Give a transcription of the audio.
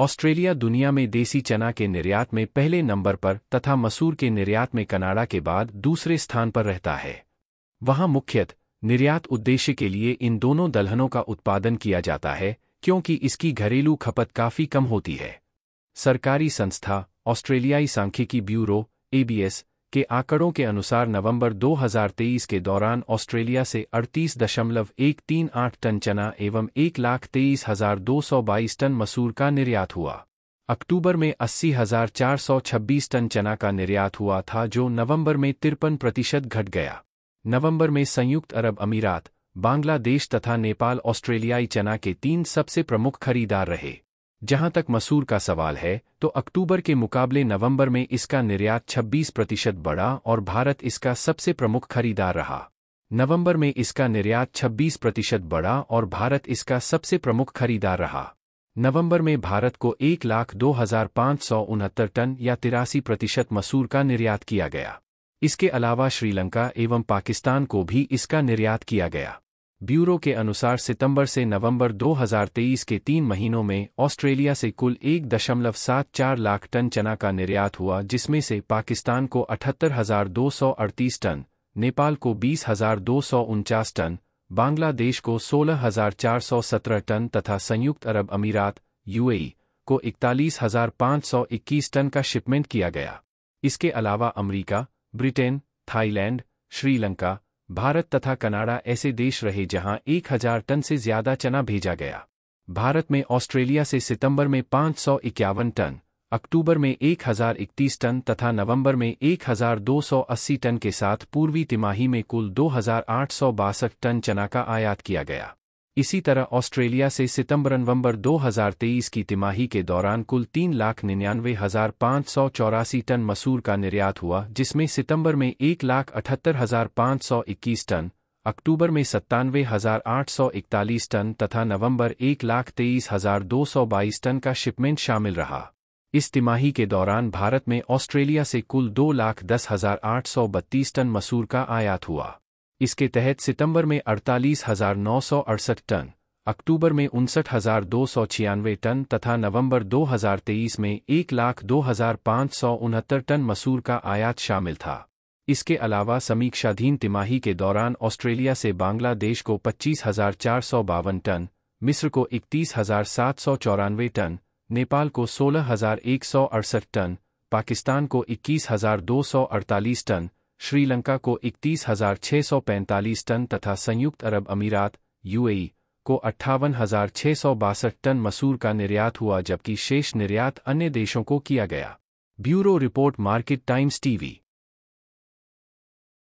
Australia दुनिया में देसी चना के निर्यात में पहले नंबर पर तथा मसूर के निर्यात में कनाडा के बाद दूसरे स्थान पर रहता है। वहां मुख्यतः निर्यात उद्देश्य के लिए इन दोनों दलहनों का उत्पादन किया जाता है, क्योंकि इसकी घरेलू खपत काफ़ी कम होती है। सरकारी संस्था ऑस्ट्रेलियाई सांख्यिकी ब्यूरो (ABS) के आंकड़ों के अनुसार नवंबर 2023 के दौरान ऑस्ट्रेलिया से 38.138 टन चना एवं 1,23,222 टन मसूर का निर्यात हुआ। अक्टूबर में 80,426 टन चना का निर्यात हुआ था, जो नवंबर में 53% घट गया। नवंबर में संयुक्त अरब अमीरात, बांग्लादेश तथा नेपाल ऑस्ट्रेलियाई चना के 3 सबसे प्रमुख खरीदार रहे। जहां तक मसूर का सवाल है, तो अक्टूबर के मुकाबले नवंबर में इसका निर्यात 26% बढ़ा और भारत इसका सबसे प्रमुख खरीदार रहा। नवंबर में इसका निर्यात 26% बढ़ा और भारत इसका सबसे प्रमुख खरीदार रहा। नवंबर में भारत को 1,02,569 टन या 83% मसूर का निर्यात किया गया। इसके अलावा श्रीलंका एवं पाकिस्तान को भी इसका निर्यात किया गया। ब्यूरो के अनुसार सितंबर से नवंबर 2023 के 3 महीनों में ऑस्ट्रेलिया से कुल 1.74 लाख टन चना का निर्यात हुआ, जिसमें से पाकिस्तान को 78,238 टन, नेपाल को 20,249 टन, बांग्लादेश को 16,417 टन तथा संयुक्त अरब अमीरात (UAE) को 41,521 टन का शिपमेंट किया गया। इसके अलावा America, Britain, Thailand, Sri Lanka, Bharat तथा कनाडा ऐसे देश रहे जहां 1,000 टन से ज्यादा चना भेजा गया। भारत में ऑस्ट्रेलिया से सितंबर में 551 टन, अक्टूबर में 1,031 टन तथा नवंबर में 1,280 टन के साथ पूर्वी तिमाही में कुल 2,862 टन चना का आयात किया गया। इसी तरह ऑस्ट्रेलिया से सितंबर-नवंबर 2023 की तिमाही के दौरान कुल 3,99,584 टन मसूर का निर्यात हुआ, जिसमें सितंबर में 1,78,521 टन, अक्टूबर में 97,841 टन तथा नवंबर 1,23,222 टन का शिपमेंट शामिल रहा। इस तिमाही के दौरान भारत में ऑस्ट्रेलिया से कुल 2,10,832 टन मसूर का आयात हुआ। इसके तहत सितंबर में 48,968 टन, अक्टूबर में 59,296 टन तथा नवंबर 2023 में 1,02,569 टन मसूर का आयात शामिल था। इसके अलावा समीक्षाधीन तिमाही के दौरान ऑस्ट्रेलिया से बांग्लादेश को 25,452 टन, मिस्र को 31,794 टन, नेपाल को 16,168 टन, पाकिस्तान को 21,248 टन, श्रीलंका को 31,645 टन तथा संयुक्त अरब अमीरात (UAE) को 58,662 टन मसूर का निर्यात हुआ, जबकि शेष निर्यात अन्य देशों को किया गया। Bureau report, market times TV.